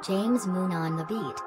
James Moon on the beat.